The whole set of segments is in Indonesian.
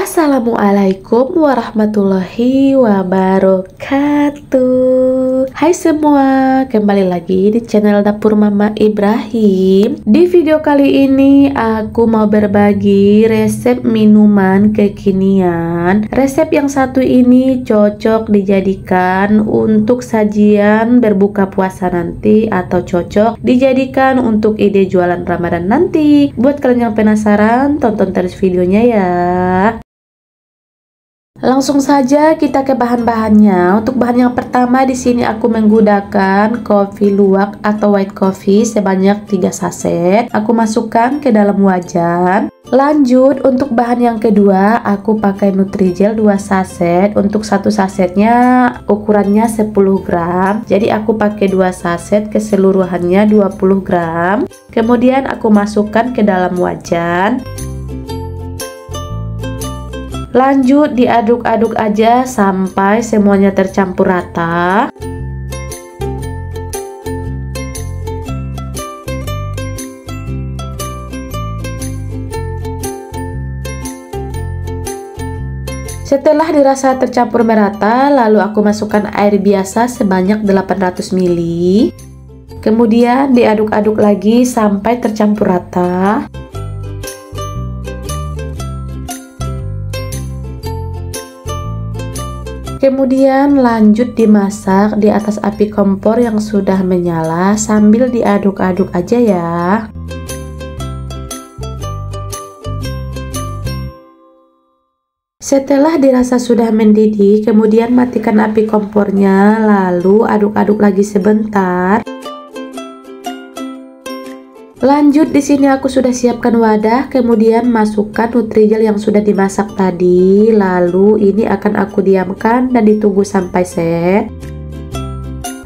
Assalamualaikum warahmatullahi wabarakatuh. Hai semua, kembali lagi di channel Dapur Mama Ibrahim. Di video kali ini aku mau berbagi resep minuman kekinian. Resep yang satu ini cocok dijadikan untuk sajian berbuka puasa nanti, atau cocok dijadikan untuk ide jualan Ramadan nanti. Buat kalian yang penasaran, tonton terus videonya ya. Langsung saja kita ke bahan-bahannya. Untuk bahan yang pertama, di sini aku menggunakan kopi luwak atau white coffee sebanyak 3 saset. Aku masukkan ke dalam wajan. Lanjut untuk bahan yang kedua, aku pakai Nutrijell 2 saset. Untuk satu sasetnya ukurannya 10 gram. Jadi aku pakai 2 saset keseluruhannya 20 gram. Kemudian aku masukkan ke dalam wajan. Lanjut diaduk-aduk aja sampai semuanya tercampur rata. Setelah dirasa tercampur merata, lalu aku masukkan air biasa sebanyak 800 ml. Kemudian diaduk-aduk lagi sampai tercampur rata. Kemudian lanjut dimasak di atas api kompor yang sudah menyala, sambil diaduk-aduk aja ya. Setelah dirasa sudah mendidih, kemudian matikan api kompornya, lalu aduk-aduk lagi sebentar. Lanjut di sini aku sudah siapkan wadah, kemudian masukkan Nutrijell yang sudah dimasak tadi, lalu ini akan aku diamkan dan ditunggu sampai set.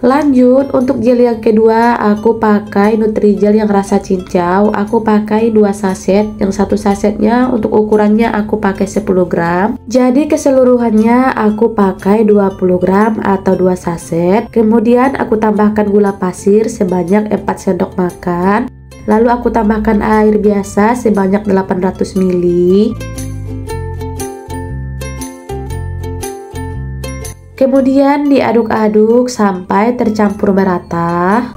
Lanjut untuk jeli yang kedua, aku pakai Nutrijell yang rasa cincau. Aku pakai 2 saset, yang satu sasetnya untuk ukurannya aku pakai 10 gram. Jadi keseluruhannya aku pakai 20 gram atau 2 saset. Kemudian aku tambahkan gula pasir sebanyak 4 sendok makan. Lalu aku tambahkan air biasa sebanyak 800 ml. Kemudian diaduk-aduk sampai tercampur merata.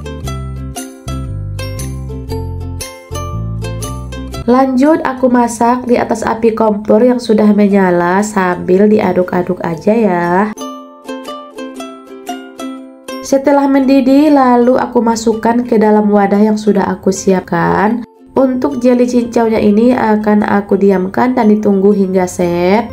Lanjut aku masak di atas api kompor yang sudah menyala, sambil diaduk-aduk aja ya. Setelah mendidih, lalu aku masukkan ke dalam wadah yang sudah aku siapkan. Untuk jeli cincaunya ini akan aku diamkan dan ditunggu hingga set.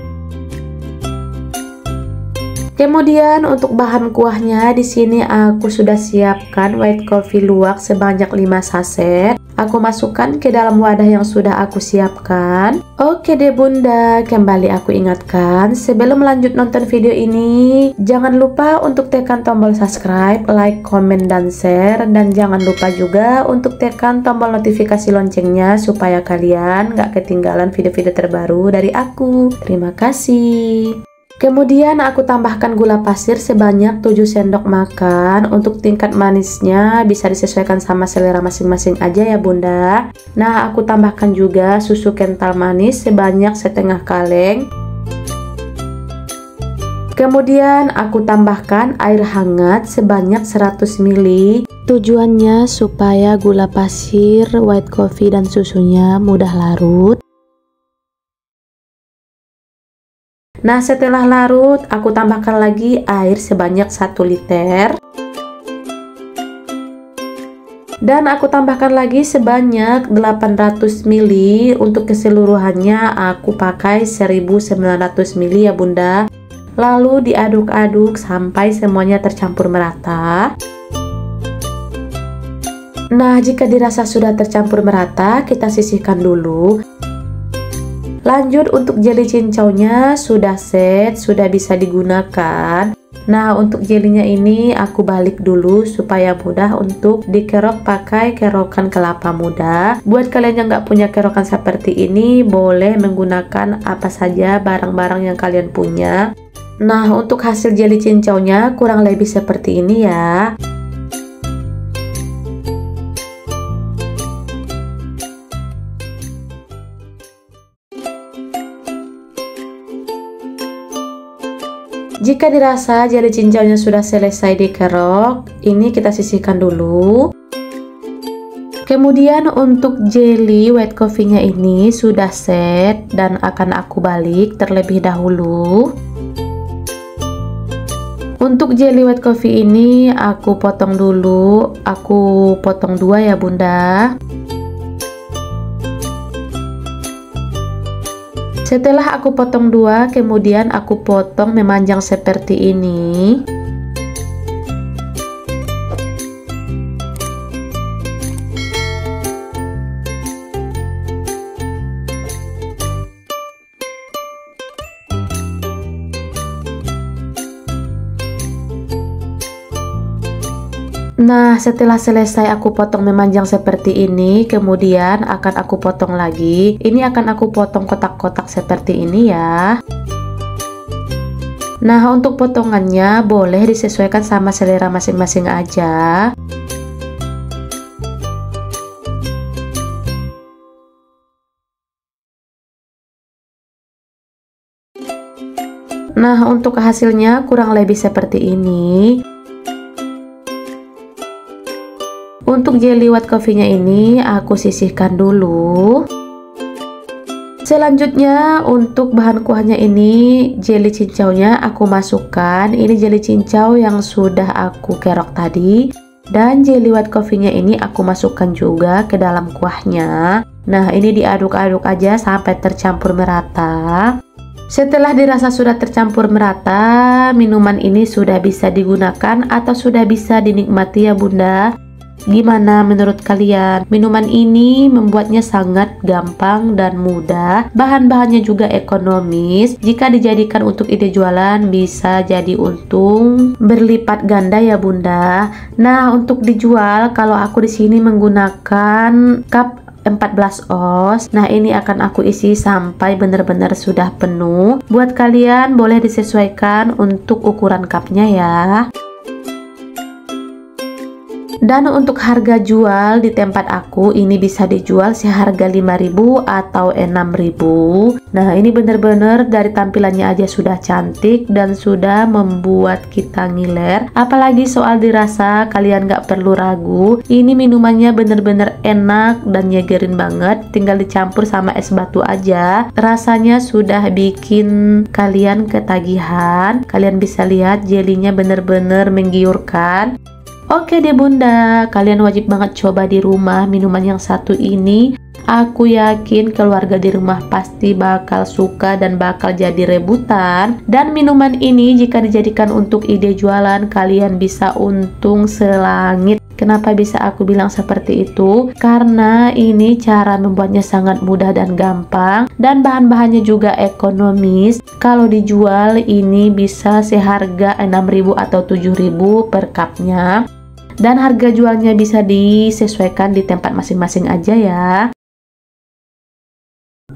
Kemudian untuk bahan kuahnya, di sini aku sudah siapkan white coffee luwak sebanyak 5 saset. Aku masukkan ke dalam wadah yang sudah aku siapkan. Oke deh bunda, kembali aku ingatkan, sebelum lanjut nonton video ini, jangan lupa untuk tekan tombol subscribe, like, komen, dan share. Dan jangan lupa juga untuk tekan tombol notifikasi loncengnya, supaya kalian gak ketinggalan video-video terbaru dari aku. Terima kasih. Kemudian aku tambahkan gula pasir sebanyak 7 sendok makan. Untuk tingkat manisnya bisa disesuaikan sama selera masing-masing aja ya bunda. Nah, aku tambahkan juga susu kental manis sebanyak setengah kaleng. Kemudian aku tambahkan air hangat sebanyak 100 ml. Tujuannya supaya gula pasir, white coffee, dan susunya mudah larut. Nah, setelah larut, aku tambahkan lagi air sebanyak 1 liter. Dan aku tambahkan lagi sebanyak 800 ml. Untuk keseluruhannya aku pakai 1900 ml ya bunda. Lalu diaduk-aduk sampai semuanya tercampur merata. Nah, jika dirasa sudah tercampur merata, kita sisihkan dulu. Lanjut untuk jeli cincaunya sudah set, sudah bisa digunakan. Nah, untuk jelinya ini aku balik dulu supaya mudah untuk dikerok pakai kerokan kelapa muda. Buat kalian yang nggak punya kerokan seperti ini, boleh menggunakan apa saja barang-barang yang kalian punya. Nah, untuk hasil jeli cincaunya kurang lebih seperti ini ya. Jika dirasa jeli cincaunya sudah selesai dikerok, ini kita sisihkan dulu. Kemudian untuk jelly white coffee-nya ini sudah set dan akan aku balik terlebih dahulu. Untuk jelly white coffee ini aku potong dulu, aku potong 2 ya bunda. Setelah aku potong 2, kemudian aku potong memanjang seperti ini. Nah, setelah selesai aku potong memanjang seperti ini, kemudian akan aku potong lagi. Ini akan aku potong kotak-kotak seperti ini ya. Nah, untuk potongannya boleh disesuaikan sama selera masing-masing aja. Nah, untuk hasilnya kurang lebih seperti ini. Untuk jelly white coffee-nya ini aku sisihkan dulu. Selanjutnya untuk bahan kuahnya ini jelly cincaunya aku masukkan. Ini jelly cincau yang sudah aku kerok tadi, dan jelly white coffee-nya ini aku masukkan juga ke dalam kuahnya. Nah, ini diaduk-aduk aja sampai tercampur merata. Setelah dirasa sudah tercampur merata, minuman ini sudah bisa digunakan atau sudah bisa dinikmati ya bunda. Gimana menurut kalian? Minuman ini membuatnya sangat gampang dan mudah. Bahan-bahannya juga ekonomis. Jika dijadikan untuk ide jualan bisa jadi untung berlipat ganda ya bunda. Nah, untuk dijual kalau aku di sini menggunakan cup 14 oz. Nah, ini akan aku isi sampai benar-benar sudah penuh. Buat kalian boleh disesuaikan untuk ukuran cupnya ya. Dan untuk harga jual di tempat aku ini bisa dijual seharga 5.000 atau 6.000. Nah, ini bener-bener dari tampilannya aja sudah cantik dan sudah membuat kita ngiler. Apalagi soal dirasa, kalian gak perlu ragu. Ini minumannya bener-bener enak dan nyegerin banget. Tinggal dicampur sama es batu aja. Rasanya sudah bikin kalian ketagihan. Kalian bisa lihat jelinya bener-bener menggiurkan. Oke deh bunda, kalian wajib banget coba di rumah minuman yang satu ini. Aku yakin keluarga di rumah pasti bakal suka dan bakal jadi rebutan. Dan minuman ini jika dijadikan untuk ide jualan, kalian bisa untung selangit. Kenapa bisa aku bilang seperti itu? Karena ini cara membuatnya sangat mudah dan gampang, dan bahan-bahannya juga ekonomis. Kalau dijual ini bisa seharga 6.000 atau 7.000 per cupnya. Dan harga jualnya bisa disesuaikan di tempat masing-masing aja ya.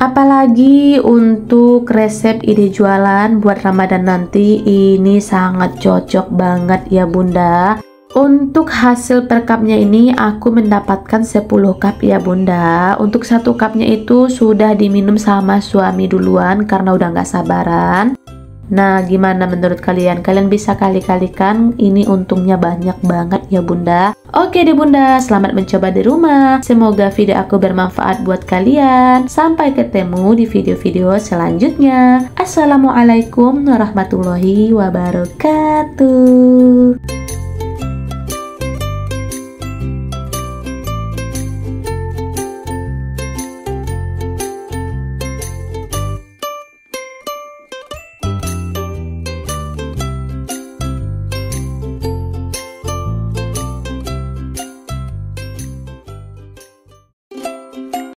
Apalagi untuk resep ide jualan buat Ramadan nanti, ini sangat cocok banget ya bunda. Untuk hasil per cupnya ini aku mendapatkan 10 cup ya bunda. Untuk 1 cupnya itu sudah diminum sama suami duluan karena udah gak sabaran. Nah, gimana menurut kalian? Kalian bisa kali-kalikan, ini untungnya banyak banget ya bunda. Oke deh bunda, selamat mencoba di rumah. Semoga video aku bermanfaat buat kalian. Sampai ketemu di video-video selanjutnya. Assalamualaikum warahmatullahi wabarakatuh.